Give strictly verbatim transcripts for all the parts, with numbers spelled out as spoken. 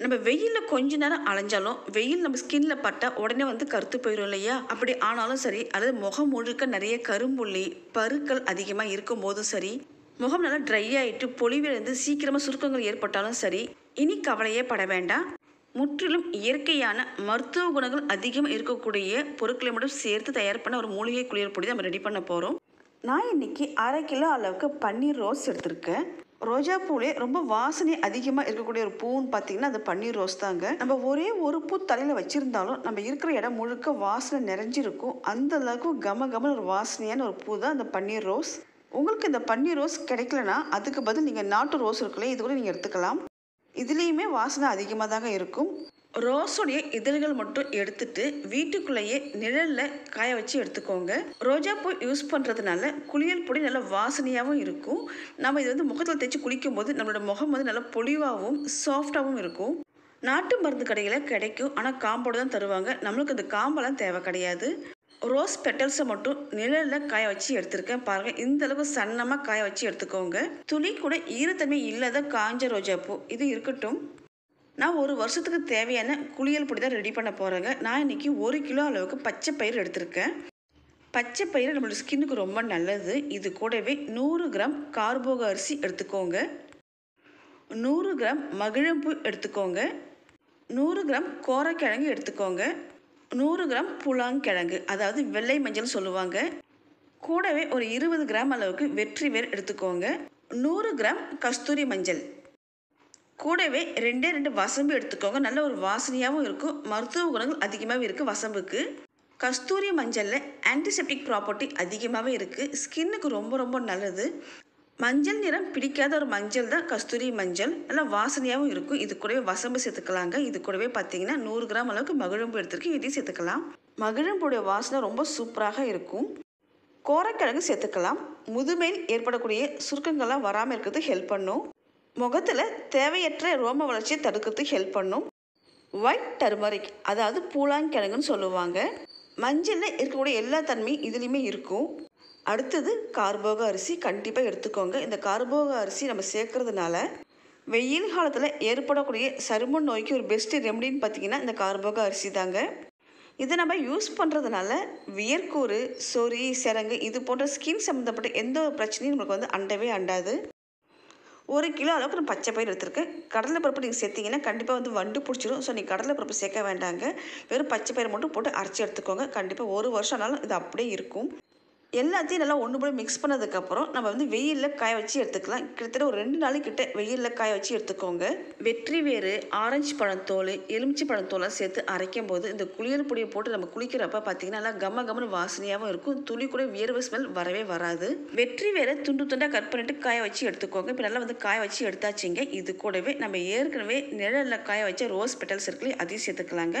நம்ம வெயில்ல கொஞ்ச நேரம் அலைஞ்சாலும் வெயில் நம்ம ஸ்கின்ல பட்டா உடனே வந்து கருத்து போயிரும் இல்லையா? அப்படி ஆனாலும் சரி அல்லது முகம் முழுக்க நிறைய கரும்புள்ளி பருக்கள் அதிகமா இருக்கும்போதும் சரி, முகம் நல்லா ட்ரை ஆயிட்டு பொலிவிலிருந்து சீக்கிரமா சுருக்கங்கள் ஏற்பட்டாலும் சரி, இனி கவலையே பட வேண்டாம். முற்றிலும் இயற்கையான மருத்துவ குணங்கள் அதிகம் இருக்கக்கூடிய பொருட்களை மட்டும் சேர்த்து தயார் பண்ண ஒரு மூலிகை குளியல் பொடி நம்ம ரெடி பண்ண போறோம். நான் இன்னைக்கு அரை கிலோ அளவுக்கு பன்னீர் ரோஸ் எடுத்திருக்கேன். ரோஜா பூலே ரொம்ப வாசனை அதிகமாக இருக்கக்கூடிய ஒரு பூன்னு பார்த்தீங்கன்னா அது பன்னீர் ரோஸ் தாங்க. நம்ம ஒரே ஒரு பூ தலையில் வச்சுருந்தாலும் நம்ம இருக்கிற இடம் முழுக்க வாசனை நிறைஞ்சிருக்கும். அந்த அளவுக்கு கம கம ஒரு வாசனையான ஒரு பூ தான் அந்த பன்னீர் ரோஸ். உங்களுக்கு இந்த பன்னீர் ரோஸ் கிடைக்கலனா அதுக்கு பதில் நீங்கள் நாட்டு ரோஸ் இருக்குல்ல, இது கூட நீங்கள் எடுத்துக்கலாம். இதுலேயுமே வாசனை அதிகமாக தாங்க இருக்கும். ரோஸோடைய இதழ்கள் மட்டும் எடுத்துட்டு வீட்டுக்குள்ளேயே நிழலில் காய வச்சு எடுத்துக்கோங்க. ரோஜா பூ யூஸ் பண்ணுறதுனால குளியல் பொடி நல்லா வாசனையாகவும் இருக்கும். நம்ம இது வந்து முகத்தில் தேய்ச்சி குளிக்கும் போது நம்மளோட முகம் வந்து நல்லா பொலிவாகவும் சாஃப்டாகவும் இருக்கும். நாட்டு மருந்து கடையில் கிடைக்கும், ஆனால் காம்போடு தான் தருவாங்க. நம்மளுக்கு அந்த காம்பெல்லாம் தேவை கிடையாது. ரோஸ் பெட்டல்ஸை மட்டும் நிழலில் காய வச்சு எடுத்துருக்கேன். பாருங்கள், இந்தளவுக்கு சன்னமாக காய வச்சு எடுத்துக்கோங்க. துளி கூட ஈரத்தன்மை இல்லாத காஞ்ச ரோஜா பூ இது இருக்கட்டும். நான் ஒரு வருஷத்துக்கு தேவையான குளியல் பொடி தான் ரெடி பண்ண போகிறேங்க. நான் இன்றைக்கி ஒரு கிலோ அளவுக்கு பச்சை பயிர் எடுத்திருக்கேன். பச்சை பயிர் நம்மளோட ஸ்கின்னுக்கு ரொம்ப நல்லது. இது கூடவே நூறு கிராம் கார்போக அரிசி எடுத்துக்கோங்க, நூறு கிராம் மகிழம் பூ எடுத்துக்கோங்க, நூறு கிராம் கோரை கிழங்கு எடுத்துக்கோங்க, நூறு கிராம் பூலான் கிழங்கு அதாவது வெள்ளை மஞ்சள் சொல்லுவாங்க, கூடவே ஒரு இருபது கிராம் அளவுக்கு வெற்றிவேர் எடுத்துக்கோங்க, நூறு கிராம் கஸ்தூரி மஞ்சள், கூடவே ரெண்டே ரெண்டு வசம்பு எடுத்துக்கோங்க. நல்ல ஒரு வாசனையாகவும் இருக்கும், மருத்துவ குணங்கள் அதிகமாகவும் இருக்குது வசம்புக்கு. கஸ்தூரி மஞ்சளில் ஆன்டிசெப்டிக் ப்ராப்பர்ட்டி அதிகமாகவே இருக்குது, ஸ்கின்னுக்கு ரொம்ப ரொம்ப நல்லது. மஞ்சள் நிறம் பிடிக்காத ஒரு மஞ்சள் தான் கஸ்தூரி மஞ்சள், நல்லா வாசனையாகவும் இருக்கும். இது கூடவே வசம்பு சேர்த்துக்கலாங்க. இது கூடவே பார்த்தீங்கன்னா நூறு கிராம் அளவுக்கு மகிழம்பு எடுத்துருக்கு, இதையும் சேர்த்துக்கலாம். மகிழம்புடைய வாசனை ரொம்ப சூப்பராக இருக்கும். கோரைக்கிழங்கு சேர்த்துக்கலாம், முதுமையில் ஏற்படக்கூடிய சுருக்கங்கள்லாம் வராமல் இருக்கிறதுக்கு ஹெல்ப் பண்ணும். முகத்தில் தேவையற்ற ரோம வளர்ச்சியை தடுக்கிறதுக்கு ஹெல்ப் பண்ணும். ஒயிட் டர்மரிக் அதாவது பூலான் கிழங்குன்னு சொல்லுவாங்க. மஞ்சளில் இருக்கக்கூடிய எல்லா தன்மையும் இதுலேயுமே இருக்கும். அடுத்தது கார்போக அரிசி கண்டிப்பாக எடுத்துக்கோங்க. இந்த கார்போக அரிசி நம்ம சேர்க்கறதுனால வெயில் காலத்தில் ஏற்படக்கூடிய சரும நோய்க்கு ஒரு பெஸ்ட்டு ரெமடின்னு பார்த்தீங்கன்னா இந்த கார்போக அரிசி தாங்க. இதை நம்ம யூஸ் பண்ணுறதுனால வியர்க்கூறு, சொறி, சிரங்கு இது போன்ற ஸ்கின் சம்மந்தப்பட்ட எந்த ஒரு பிரச்சனையும் நம்மளுக்கு வந்து அண்டவே அண்டாது. ஒரு கிலோ அளவுக்கு நான் பச்சை பயிர் எடுத்துருக்கேன். கடலைப்பருப்பு நீங்கள் சேர்த்திங்கன்னா கண்டிப்பாக வந்து வண்டு பிடிச்சிடும். ஸோ நீங்கள் கடலைப்பருப்பு சேர்க்க வேண்டாங்க, வெறும் பச்சை பயிர் மட்டும் போட்டு அரைச்சி எடுத்துக்கோங்க. கண்டிப்பாக ஒரு வருஷம் ஆனாலும் இது அப்படியே இருக்கும். எல்லாத்தையும் நல்லா ஒன்று போய் மிக்ஸ் பண்ணதுக்கப்புறம் நம்ம வந்து வெயிலில் காய வச்சு எடுத்துக்கலாம். கிட்டத்தட்ட ஒரு ரெண்டு நாளைக்கிட்ட வெயிலில் காய வச்சு எடுத்துக்கோங்க. வெற்றி வேறு, ஆரஞ்சு பழத்தோல், எலுமிச்சி பழத்தோலாம் சேர்த்து அரைக்கும் போது இந்த குளியல் பொடியை போட்டு நம்ம குளிக்கிறப்ப பார்த்தீங்கன்னா நல்லா கம கமன்னு வாசனையாகவும் இருக்கும். துளி கூட வியர்வை ஸ்மெல் வரவே வராது. வெற்றி வேற துண்டு துண்டாக கட் பண்ணிட்டு காய வச்சு எடுத்துக்கோங்க. இப்போ நல்லா வந்து காய வச்சு எடுத்தாச்சிங்க. இது கூடவே நம்ம ஏற்கனவே நிழலில் காய வச்ச ரோஸ் பெட்டல்ஸ் இருக்குல்ல, அதையும் சேர்த்துக்கலாங்க.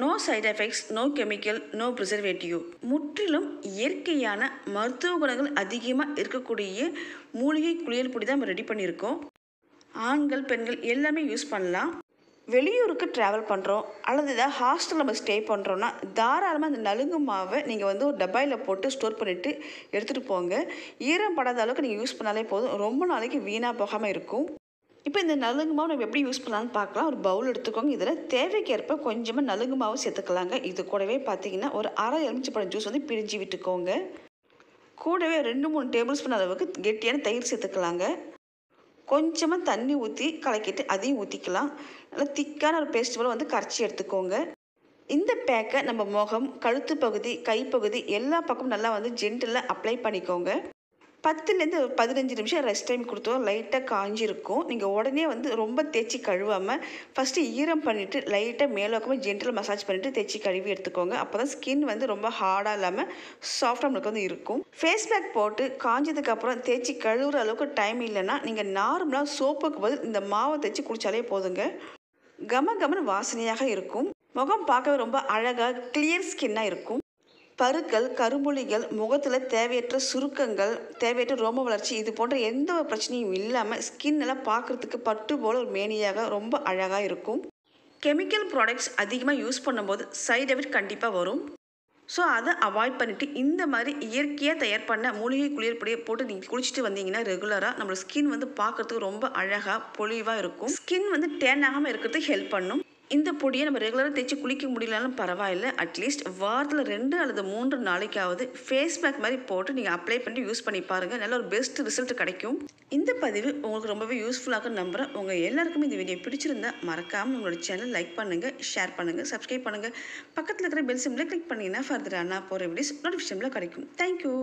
No side effects, no chemical, no preservative. முற்றிலும் இயற்கையான மருத்துவ குணங்கள் அதிகமாக இருக்கக்கூடிய மூலிகை குளியல் பொடி தான் நம்ம ரெடி பண்ணியிருக்கோம். ஆண்கள் பெண்கள் எல்லாமே யூஸ் பண்ணலாம். வெளியூருக்கு ட்ராவல் பண்ணுறோம் அல்லது ஏதாவது ஹாஸ்டலில் நம்ம ஸ்டே பண்ணுறோன்னா தாராளமாக அந்த நலுங்கு மாவை நீங்கள் வந்து ஒரு டப்பாயில் போட்டு ஸ்டோர் பண்ணிவிட்டு எடுத்துகிட்டு போங்க. ஈரம் படாத அளவுக்கு நீங்கள் யூஸ் பண்ணாலே போதும், ரொம்ப நாளைக்கு வீணாக போகாமல் இருக்கும். இப்போ இந்த நலுங்கு மாவு நம்ம எப்படி யூஸ் பண்ணலான்னு பார்க்கலாம். ஒரு பவுல் எடுத்துக்கோங்க, இதில் தேவைக்கேற்ப கொஞ்சமாக நலுங்கு மாவு சேர்த்துக்கலாங்க. இது கூடவே பார்த்தீங்கன்னா ஒரு அரை எலுமிச்சைப்பழம் ஜூஸ் வந்து பிரிஞ்சு விட்டுக்கோங்க. கூடவே ரெண்டு மூணு டேபிள் ஸ்பூன் அளவுக்கு கெட்டியான தயிர் சேர்த்துக்கலாங்க. கொஞ்சமாக தண்ணி ஊற்றி கலக்கிட்டு அதையும் ஊற்றிக்கலாம். நல்லா திக்கான ஒரு பேஸ்ட் போல் வந்து கரைச்சி எடுத்துக்கோங்க. இந்த பேக்கை நம்ம முகம், கழுத்து பகுதி, கைப்பகுதி எல்லா பக்கமும் நல்லா வந்து ஜென்டலாக அப்ளை பண்ணிக்கோங்க. பத்துலேருந்து ஒரு பதினஞ்சு நிமிஷம் ரெஸ்ட் டைம் கொடுத்தோம். லைட்டாக காஞ்சிருக்கும், நீங்கள் உடனே வந்து ரொம்ப தேய்ச்சி கழுவாமல் ஃபஸ்ட்டு ஈரம் பண்ணிவிட்டு லைட்டாக மேலோக்கமாக ஜென்டல் மசாஜ் பண்ணிவிட்டு தேய்ச்சி கழுவி எடுத்துக்கோங்க. அப்போ தான் ஸ்கின் வந்து ரொம்ப ஹார்டாக இல்லாமல் சாஃப்டாக நம்மளுக்கு வந்து இருக்கும். ஃபேஸ் பேக் போட்டு காஞ்சதுக்கப்புறம் தேய்ச்சி கழுவுற அளவுக்கு டைம் இல்லைன்னா நீங்கள் நார்மலாக சோப்புக்கு பதில் இந்த மாவை தேய்ச்சி குளித்தாலே போதுங்க. கம கமன்னு வாசனையாக இருக்கும். முகம் பார்க்கவே ரொம்ப அழகா கிளியர் ஸ்கின்னா இருக்கும். பருக்கள், கரும்புள்ளிகள், முகத்துல தேவையற்ற சுருக்கங்கள், தேவையற்ற ரோம வளர்ச்சி இது போன்ற எந்த ஒரு பிரச்சனையும் இல்லாம ஸ்கின் எல்லாம் பார்க்கறதுக்கு பட்டு போல ஒரு மேனியாக ரொம்ப அழகா இருக்கும். கெமிக்கல் ப்ராடக்ட்ஸ் அதிகமாக யூஸ் பண்ணும்போது சைட் எஃபெக்ட் கண்டிப்பாக வரும். ஸோ அதை அவாய்ட் பண்ணிவிட்டு இந்த மாதிரி இயற்கையாக தயார் பண்ண மூலிகை குளியல் பொடியை போட்டு நீங்கள் குளிச்சுட்டு வந்தீங்கன்னா ரெகுலராக நம்மளோட ஸ்கின் வந்து பார்க்குறதுக்கு ரொம்ப அழகாக பொலிவாக இருக்கும். ஸ்கின் வந்து டேன் ஆகாமல் இருக்கிறதுக்கு ஹெல்ப் பண்ணும். இந்த பொடியை நம்ம ரெகுலராக தேய்ச்சி குளிக்க முடியலனாலும் பரவாயில்லை, அட்லீஸ்ட் வாரத்தில் ரெண்டு அல்லது மூன்று நாளைக்காவது ஃபேஸ்பேக் மாதிரி போட்டு நீங்கள் அப்ளை பண்ணிட்டு யூஸ் பண்ணி பாருங்கள். நல்ல ஒரு பெஸ்ட் ரிசல்ட் கிடைக்கும். இந்த பதிவு உங்களுக்கு ரொம்பவே யூஸ்ஃபுல்லாக நம்புகிறேன். உங்கள் எல்லாருக்குமே இந்த வீடியோ பிடிச்சிருந்தா மறக்காமல் உங்களோட சேனல் லைக் பண்ணுங்கள், ஷேர் பண்ணுங்கள், சப்ஸ்கிரைப் பண்ணுங்கள். பக்கத்தில் இருக்கிற பெல் சிம்மில் கிளிக் பண்ணிங்கன்னா ஃபர்தராக நான் போகிற வீடியோஸ் நோட்டிஃபிகேஷனில் கிடைக்கும். தேங்க்யூ.